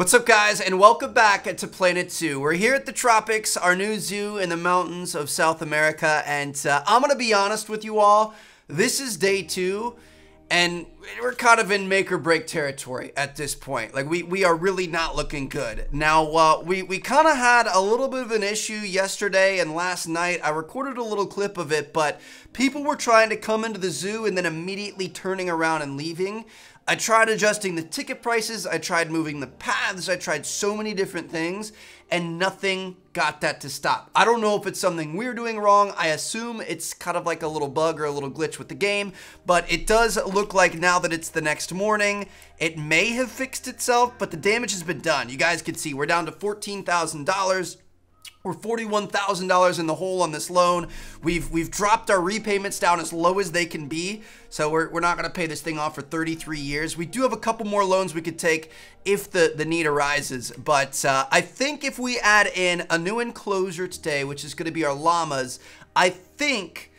What's up guys, and welcome back to Planet Zoo. We're here at the tropics, our new zoo in the mountains of South America, and I'm gonna be honest with you all, this is day 2, and we're kind of in make or break territory at this point. Like we are really not looking good. Now, we kind of had a little bit of an issue yesterday and last night. I recorded a little clip of it, but people were trying to come into the zoo and then immediately turning around and leaving. I tried adjusting the ticket prices, I tried moving the paths, I tried so many different things, and nothing got that to stop. I don't know if it's something we're doing wrong. I assume it's kind of like a little bug or a little glitch with the game, but it does look like now that it's the next morning, it may have fixed itself, but the damage has been done. You guys can see we're down to $14,000. We're $41,000 in the hole on this loan. We've dropped our repayments down as low as they can be. So we're not gonna pay this thing off for 33 years. We do have a couple more loans we could take if the need arises. But I think if we add in a new enclosure today, which is gonna be our llamas, I think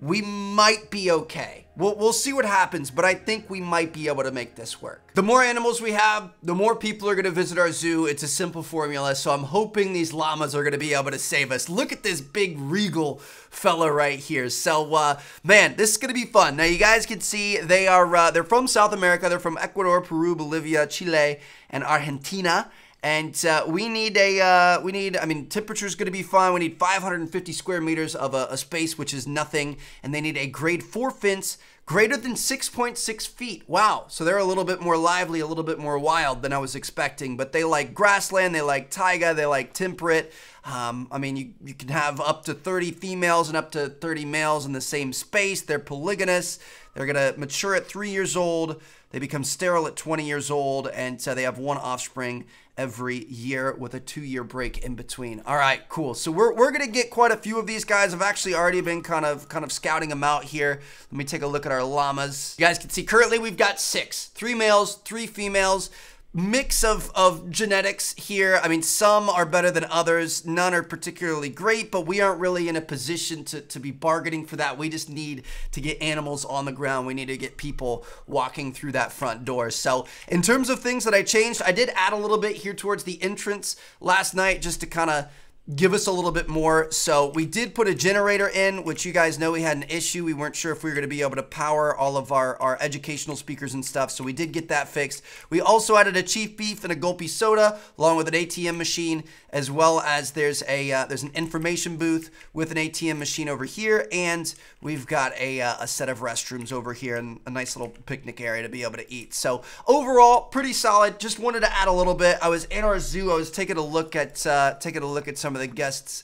we might be okay. We'll see what happens, but I think we might be able to make this work. The more animals we have, the more people are gonna visit our zoo. It's a simple formula, so I'm hoping these llamas are gonna be able to save us. Look at this big regal fella right here. So, man, this is gonna be fun. Now, you guys can see they are, they're from South America. They're from Ecuador, Peru, Bolivia, Chile, and Argentina. And I mean, temperature's gonna be fine. We need 550 square meters of a space, which is nothing. And they need a grade 4 fence greater than 6.6 feet. Wow, so they're a little bit more lively, a little bit more wild than I was expecting. But they like grassland, they like taiga, they like temperate. I mean, you can have up to 30 females and up to 30 males in the same space. They're polygynous. They're gonna mature at 3 years old. They become sterile at 20 years old, and so they have one offspring every year with a 2-year break in between. All right, cool. So we're gonna get quite a few of these guys. I've actually already been kind of scouting them out here. Let me take a look at our llamas. You guys can see currently we've got 6, 3 males, 3 females. Mix of genetics here. I mean, some are better than others. None are particularly great, but we aren't really in a position to be bargaining for that. We just need to get animals on the ground. We need to get people walking through that front door. So in terms of things that I changed, I did add a little bit here towards the entrance last night just to kind of give us a little bit more. So we did put a generator in, which you guys know we had an issue. We weren't sure if we were gonna be able to power all of our educational speakers and stuff. So we did get that fixed. We also added a Chief Beef and a Gulpy Soda along with an ATM machine, as well as there's an information booth with an ATM machine over here. And we've got a set of restrooms over here and a nice little picnic area to be able to eat. So overall, pretty solid. Just wanted to add a little bit. I was in our zoo. I was taking a look at some of the guests'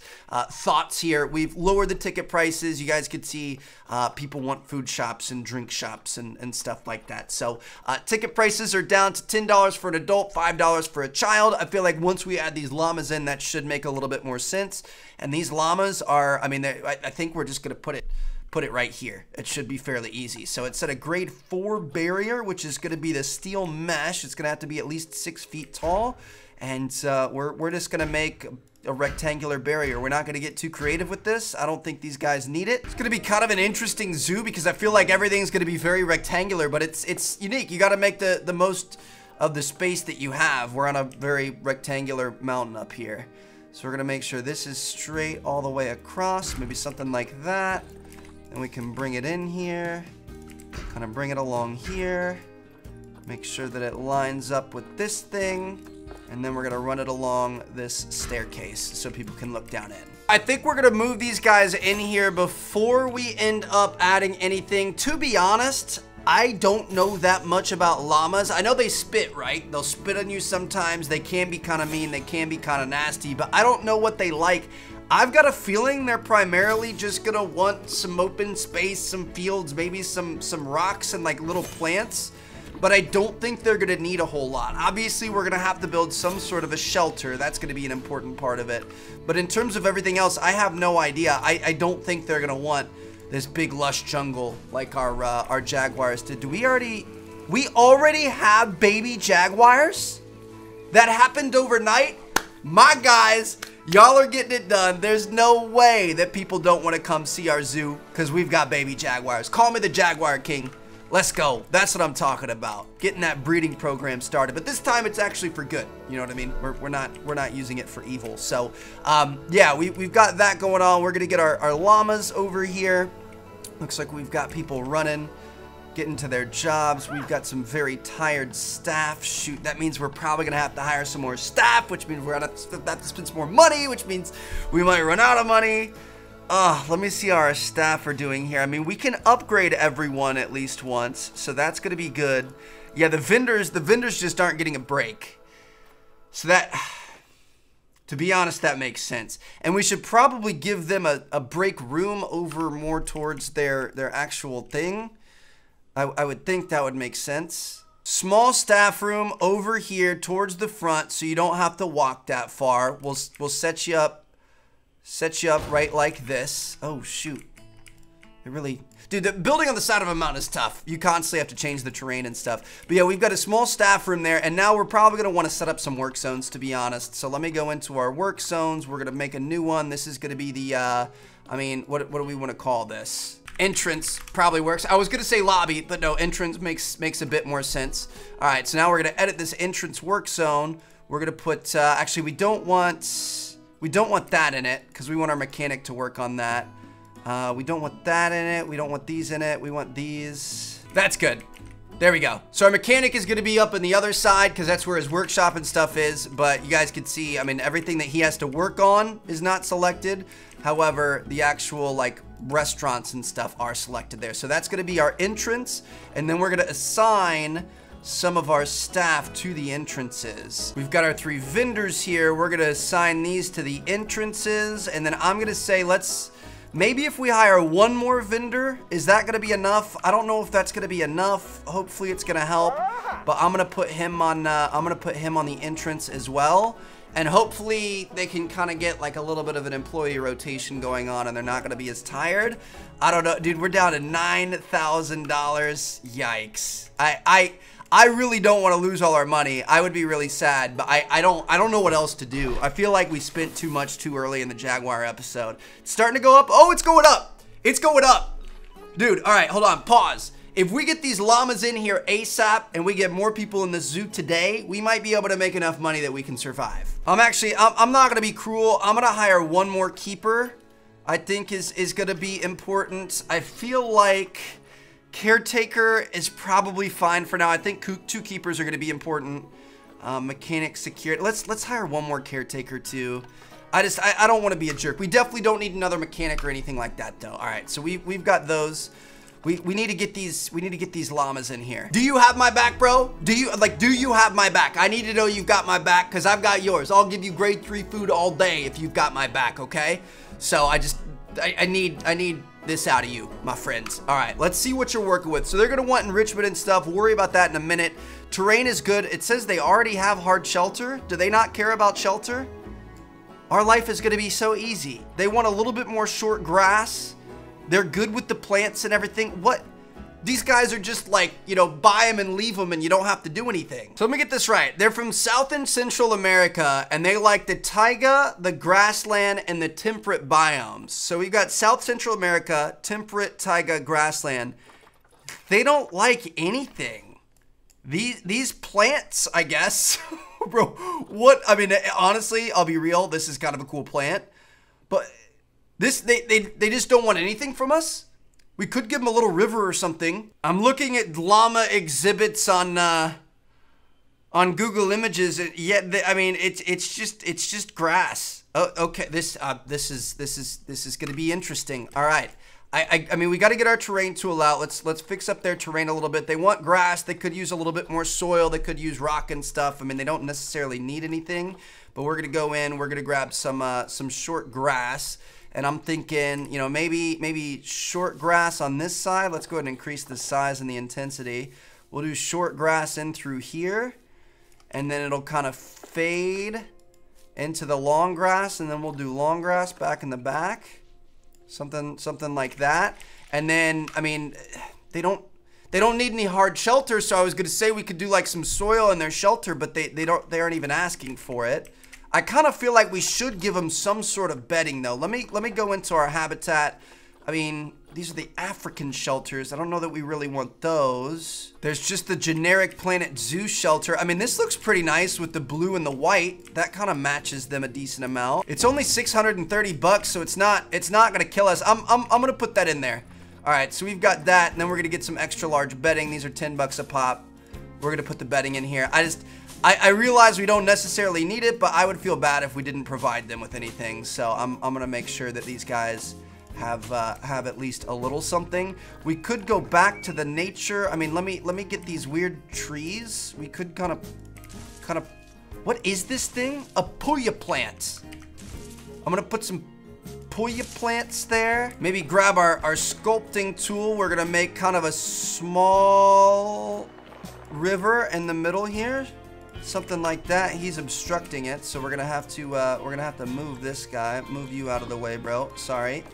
thoughts here. We've lowered the ticket prices. You guys could see people want food shops and drink shops and stuff like that. So ticket prices are down to $10 for an adult, $5 for a child. I feel like once we add these llamas in, that should make a little bit more sense. And these llamas are, I mean, I think we're just gonna put it right here. It should be fairly easy. So it's at a grade 4 barrier, which is gonna be the steel mesh. It's gonna have to be at least 6 feet tall. And we're just gonna make a rectangular barrier. We're not gonna get too creative with this. I don't think these guys need it. It's gonna be kind of an interesting zoo because I feel like everything's gonna be very rectangular, but it's unique. You gotta make the most of the space that you have. We're on a very rectangular mountain up here. So we're gonna make sure this is straight all the way across, maybe something like that. And we can bring it in here, kind of bring it along here, make sure that it lines up with this thing. And then we're gonna run it along this staircase so people can look down in. I think we're gonna move these guys in here before we end up adding anything. To be honest, I don't know that much about llamas. I know they spit, right? They'll spit on you sometimes. They can be kind of mean, they can be kind of nasty, but I don't know what they like. I've got a feeling they're primarily just gonna want some open space, some fields, maybe some rocks and like little plants. But I don't think they're gonna need a whole lot. Obviously, we're gonna have to build some sort of a shelter. That's gonna be an important part of it. But in terms of everything else, I have no idea. I don't think they're gonna want this big lush jungle like our jaguars did. Do we already have baby jaguars? That happened overnight? My guys, y'all are getting it done. There's no way that people don't wanna come see our zoo because we've got baby jaguars. Call me the Jaguar King. Let's go. That's what I'm talking about. Getting that breeding program started. But this time it's actually for good. You know what I mean? We're not using it for evil. So, yeah, we've got that going on. We're going to get our llamas over here. Looks like we've got people running, getting to their jobs. We've got some very tired staff. Shoot, that means we're probably gonna have to hire some more staff, which means we're gonna have to spend some more money, which means we might run out of money. Let me see how our staff are doing here. I mean, we can upgrade everyone at least once, so that's gonna be good. Yeah, the vendors just aren't getting a break. So that, to be honest, that makes sense. And we should probably give them a break room over more towards their actual thing. I would think that would make sense. Small staff room over here towards the front, so you don't have to walk that far. We'll set you up right like this. Oh shoot! It really, dude, the building on the side of a mountain is tough. You constantly have to change the terrain and stuff. But yeah, we've got a small staff room there, and now we're probably gonna want to set up some work zones, to be honest. So let me go into our work zones. We're gonna make a new one. This is gonna be the, I mean, what do we want to call this? Entrance probably works. I was gonna say lobby, but no, entrance makes a bit more sense. All right, so now we're gonna edit this entrance work zone. We're gonna put, actually, we don't want that in it because we want our mechanic to work on that. We don't want that in it. We don't want these in it. We want these. That's good. There we go. So our mechanic is gonna be up on the other side because that's where his workshop and stuff is. But you guys can see, I mean, everything that he has to work on is not selected. However, the actual like restaurants and stuff are selected there. So that's gonna be our entrance, and then we're gonna assign some of our staff to the entrances. We've got our three vendors here. We're gonna assign these to the entrances, and then I'm gonna say let's, maybe if we hire one more vendor, is that gonna be enough? I don't know if that's gonna be enough. Hopefully it's gonna help, but I'm gonna put him on, the entrance as well. And hopefully they can kind of get like a little bit of an employee rotation going on and they're not going to be as tired. I don't know, dude, we're down to $9,000. Yikes. I really don't want to lose all our money. I would be really sad, but I don't know what else to do. I feel like we spent too much too early in the Jaguar episode. It's starting to go up. Oh, it's going up. It's going up. Dude, all right, hold on, pause. If we get these llamas in here ASAP and we get more people in the zoo today, we might be able to make enough money that we can survive. I'm not gonna be cruel. I'm gonna hire one more keeper, I think is gonna be important. I feel like caretaker is probably fine for now. I think two keepers are gonna be important. Mechanic, security, let's hire one more caretaker too. I don't wanna be a jerk. We definitely don't need another mechanic or anything like that though. All right, so we've got those. We need to get these llamas in here. Do you have my back, bro? Do you have my back? I need to know you've got my back because I've got yours. I'll give you grade 3 food all day if you've got my back, okay? So I need this out of you, my friends. All right, let's see what you're working with. So they're gonna want enrichment and stuff. We'll worry about that in a minute. Terrain is good. It says they already have hard shelter. Do they not care about shelter? Our life is gonna be so easy. They want a little bit more short grass. They're good with the plants and everything. What? These guys are just like, you know, buy them and leave them and you don't have to do anything. So let me get this right. They're from South and Central America and they like the taiga, the grassland, and the temperate biomes. So we've got South Central America, temperate, taiga, grassland. They don't like anything. These plants, I guess. Bro, what? I mean, honestly, I'll be real. This is kind of a cool plant, but they just don't want anything from us? We could give them a little river or something. I'm looking at llama exhibits on Google Images. I mean, it's just grass. Oh, okay. This is gonna be interesting. All right. I mean, we got to get our terrain tool out. Let's fix up their terrain a little bit. They want grass. They could use a little bit more soil. They could use rock and stuff. I mean, they don't necessarily need anything, but we're gonna go in. We're gonna grab some short grass. And I'm thinking, you know, maybe short grass on this side. Let's go ahead and increase the size and the intensity. We'll do short grass in through here, and then it'll kind of fade into the long grass, and then we'll do long grass back in the back. Something like that. And then, I mean, they don't need any hard shelter, so I was gonna say we could do like some soil in their shelter, but they aren't even asking for it. I kind of feel like we should give them some sort of bedding though. Let me go into our habitat. I mean, these are the African shelters. I don't know that we really want those. There's just the generic Planet Zoo shelter. I mean, this looks pretty nice with the blue and the white. That kind of matches them a decent amount. It's only 630 bucks, so it's not gonna kill us. I'm gonna put that in there. All right, so we've got that, and then we're gonna get some extra large bedding. These are 10 bucks a pop. We're gonna put the bedding in here. I realize we don't necessarily need it, but I would feel bad if we didn't provide them with anything. So I'm gonna make sure that these guys have at least a little something. We could go back to the nature. I mean, let me get these weird trees. We could kind of. What is this thing? A puya plant. I'm gonna put some puya plants there. Maybe grab our sculpting tool. We're gonna make kind of a small river in the middle here. Something like that. He's obstructing it, so we're gonna have to move this guy. Move you out of the way, bro. Sorry.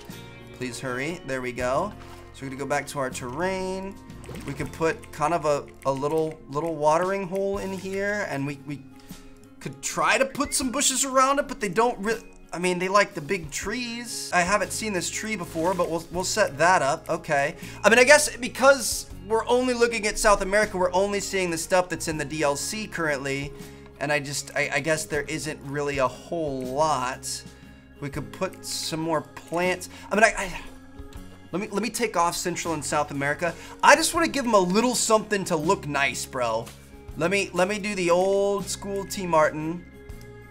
Please hurry. There we go. So we're gonna go back to our terrain. We could put kind of a little watering hole in here, and we could try to put some bushes around it, but they don't really. I mean, they like the big trees. I haven't seen this tree before, but we'll set that up. Okay. I mean, I guess because we're only looking at South America, we're only seeing the stuff that's in the DLC currently, and I guess there isn't really a whole lot. We could put some more plants. I mean, let me take off Central and South America. I just want to give them a little something to look nice, bro. Let me do the old school T. Martin.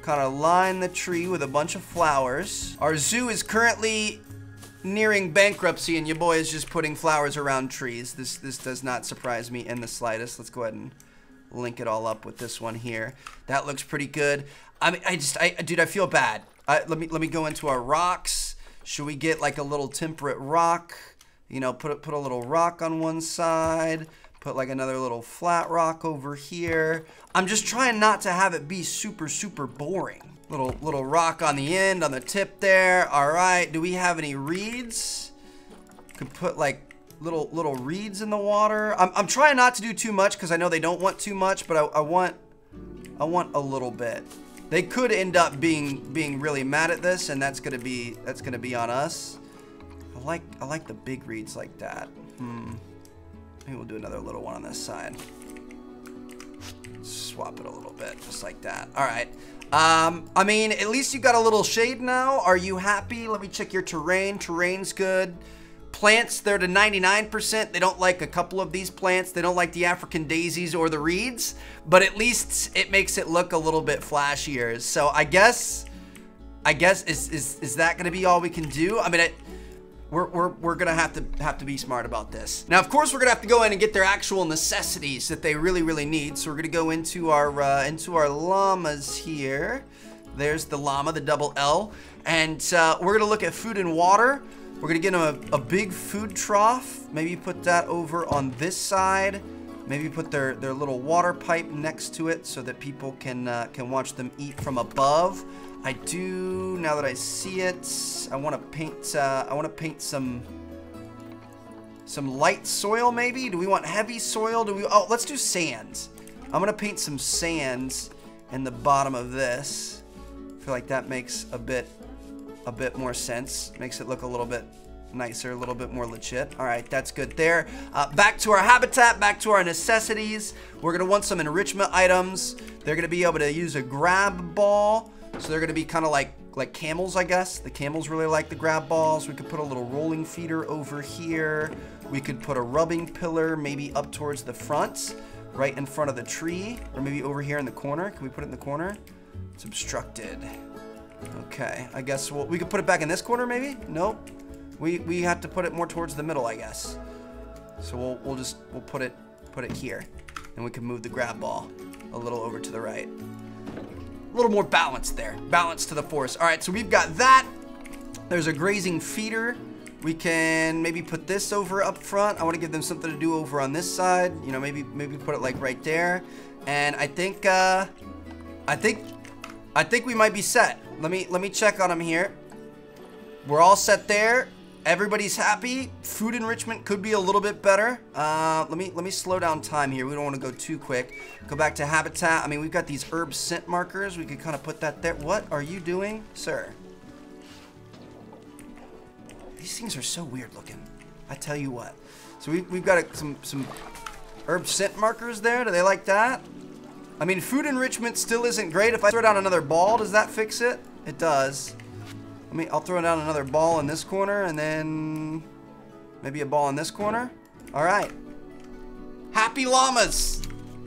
Kind of line the tree with a bunch of flowers. Our zoo is currently nearing bankruptcy, and your boy is just putting flowers around trees. This does not surprise me in the slightest. Let's go ahead and link it all up with this one here. That looks pretty good. I mean, dude, I feel bad. Let me go into our rocks. Should we get like a little temperate rock? You know, put a little rock on one side. Put like another little flat rock over here. I'm just trying not to have it be super boring. Little rock on the end, on the tip there. All right, do we have any reeds? Could put like little reeds in the water. I'm trying not to do too much because I know they don't want too much, but I want a little bit. They could end up being really mad at this, and that's gonna be on us. I like the big reeds like that. Maybe we'll do another little one on this side. Swap it a little bit, just like that. All right. I mean, at least you got a little shade now. Are you happy? Let me check your terrain. Terrain's good. Plants, they're to 99%. They don't like a couple of these plants. They don't like the African daisies or the reeds, but at least it makes it look a little bit flashier. So I guess is that gonna be all we can do? I mean, We're gonna have to be smart about this. Now, of course, we're gonna have to go in and get their actual necessities that they really need. So we're gonna go into our llamas here. There's the llama, the double L, and we're gonna look at food and water. We're gonna get them a big food trough. Maybe put that over on this side. Maybe put their little water pipe next to it so that people can watch them eat from above. I do, now that I see it, I want to paint some light soil maybe. Do we want heavy soil? Oh, let's do sands. I'm going to paint some sands in the bottom of this. I feel like that makes a bit more sense. Makes it look a little bit nicer, a little bit more legit. All right, that's good there. Back to our habitat, back to our necessities. We're going to want some enrichment items. They're going to be able to use a grab ball. So they're gonna be kind of like camels, I guess. The camels really like the grab balls. We could put a little rolling feeder over here. We could put a rubbing pillar maybe up towards the front, right in front of the tree, or maybe over here in the corner. Can we put it in the corner? It's obstructed. Okay, I guess we could put it back in this corner maybe? Nope. We have to put it more towards the middle, I guess. So we'll put it here, and we can move the grab ball a little over to the right. A little more balance there. Balance to the forest. All right, so we've got that. There's a grazing feeder. We can maybe put this over up front. I want to give them something to do over on this side. You know, maybe put it like right there. And I think we might be set. Let me check on them here. We're all set there. Everybody's happy. Food enrichment could be a little bit better. Let me slow down time here. We don't want to go too quick. Go back to habitat. I mean, we've got these herb scent markers. We could kind of put that there. What are you doing, sir? These things are so weird looking. I tell you what. So we've got some herb scent markers there. Do they like that? I mean, food enrichment still isn't great. If I throw down another ball, does that fix it? It does. I'll throw down another ball in this corner, and then maybe a ball in this corner. All right. Happy llamas.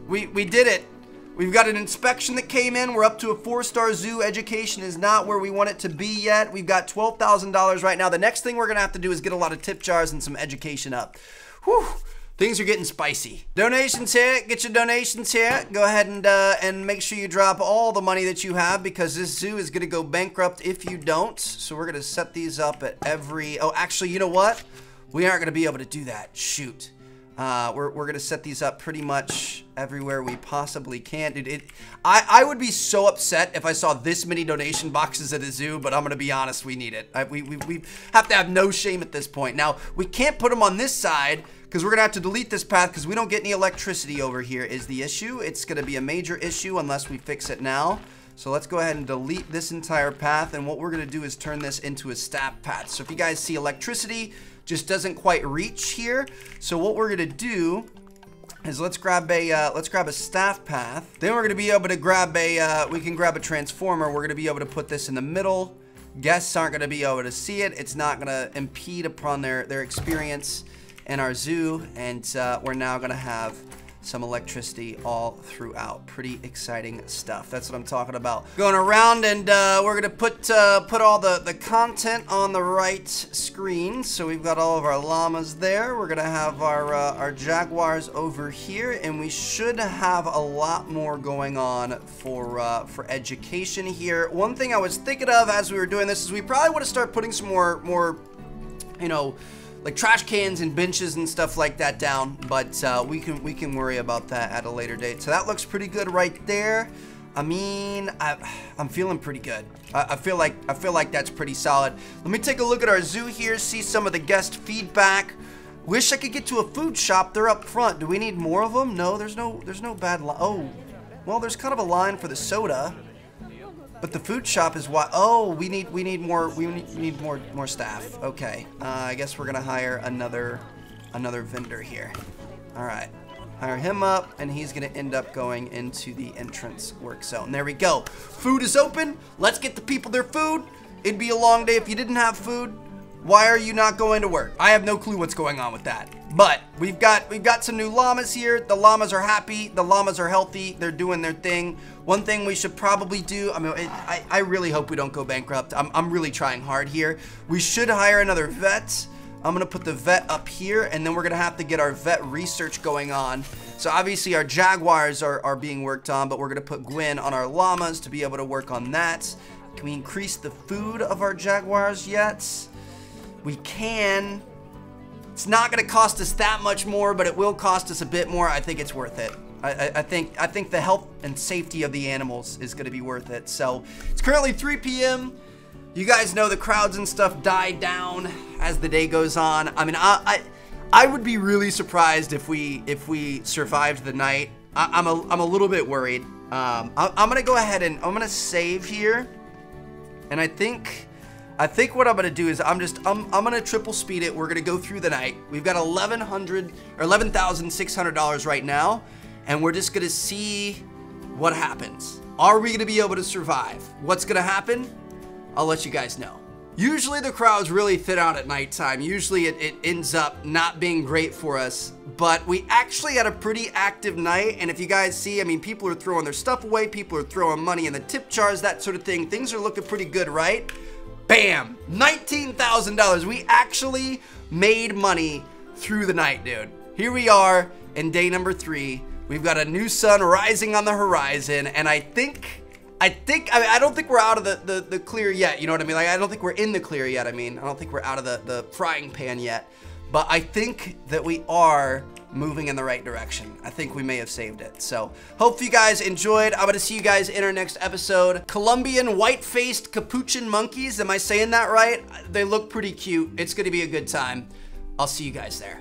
We did it. We've got an inspection that came in. We're up to a 4-star zoo. Education is not where we want it to be yet. We've got $12,000 right now. The next thing we're going to have to do is get a lot of tip jars and some education up. Whew. Things are getting spicy. Donations here. Get your donations here. Go ahead and make sure you drop all the money that you have, because this zoo is going to go bankrupt if you don't. So we're going to set these up at every... Oh, actually, you know what? We aren't going to be able to do that. Shoot. We're gonna set these up pretty much everywhere we possibly can. Dude, I would be so upset if I saw this many donation boxes at a zoo, but I'm gonna be honest, we need it. We have to have no shame at this point. Now, we can't put them on this side, because we're gonna have to delete this path, because we don't get any electricity over here is the issue. It's gonna be a major issue unless we fix it now. So let's go ahead and delete this entire path, and what we're gonna do is turn this into a staff path. So if you guys see electricity, just doesn't quite reach here. So what we're gonna do is let's grab a staff path. Then we're gonna be able to grab a transformer. We're gonna be able to put this in the middle. Guests aren't gonna be able to see it. It's not gonna impede upon their experience in our zoo. And we're now gonna have some electricity all throughout. Pretty exciting stuff. That's what I'm talking about. Going around, and we're gonna put all the content on the right screen. So we've got all of our llamas there. We're gonna have our jaguars over here, and we should have a lot more going on for education here. One thing I was thinking of as we were doing this is we probably want to start putting some more, you know, like trash cans and benches and stuff like that down, but we can worry about that at a later date. So that looks pretty good right there. I mean, I'm feeling pretty good. I feel like that's pretty solid. Let me take a look at our zoo here, see some of the guest feedback. Wish I could get to a food shop. They're up front. Do we need more of them? No, there's no bad line. Oh, well, there's kind of a line for the soda, but the food shop is why. Oh, we need more staff. Okay, I guess we're gonna hire another vendor here. All right, hire him up, and he's gonna end up going into the entrance work zone. There we go. Food is open. Let's get the people their food. It'd be a long day if you didn't have food. Why are you not going to work? I have no clue what's going on with that. But we've got some new llamas here. The llamas are happy. The llamas are healthy. They're doing their thing. One thing we should probably do, I mean, I really hope we don't go bankrupt. I'm really trying hard here. We should hire another vet. I'm gonna put the vet up here, and then we're gonna have to get our vet research going on. So obviously our jaguars are being worked on, but we're gonna put Gwen on our llamas to be able to work on that. Can we increase the food of our jaguars yet? We can. It's not gonna cost us that much more, but it will cost us a bit more. I think it's worth it. I think the health and safety of the animals is gonna be worth it. So it's currently 3 p.m. You guys know the crowds and stuff die down as the day goes on. I mean, I would be really surprised if we survived the night. I'm a little bit worried. I'm gonna go ahead and I'm gonna save here, and I think what I'm gonna do is I'm gonna triple speed it. We're gonna go through the night. We've got $11,600 right now, and we're just gonna see what happens. Are we gonna be able to survive? What's gonna happen? I'll let you guys know. Usually the crowds really thin out at nighttime. Usually it ends up not being great for us, but we actually had a pretty active night. And if you guys see, I mean, people are throwing their stuff away. People are throwing money in the tip jars, that sort of thing. Things are looking pretty good, right? Bam! $19,000. We actually made money through the night, dude. Here we are in day number 3. We've got a new sun rising on the horizon, and I don't think we're out of the clear yet. You know what I mean? Like, I don't think we're in the clear yet. I mean, I don't think we're out of the frying pan yet. But I think that we are moving in the right direction. I think we may have saved it. So, hope you guys enjoyed. I'm gonna see you guys in our next episode. Colombian white-faced capuchin monkeys. Am I saying that right? They look pretty cute. It's gonna be a good time. I'll see you guys there.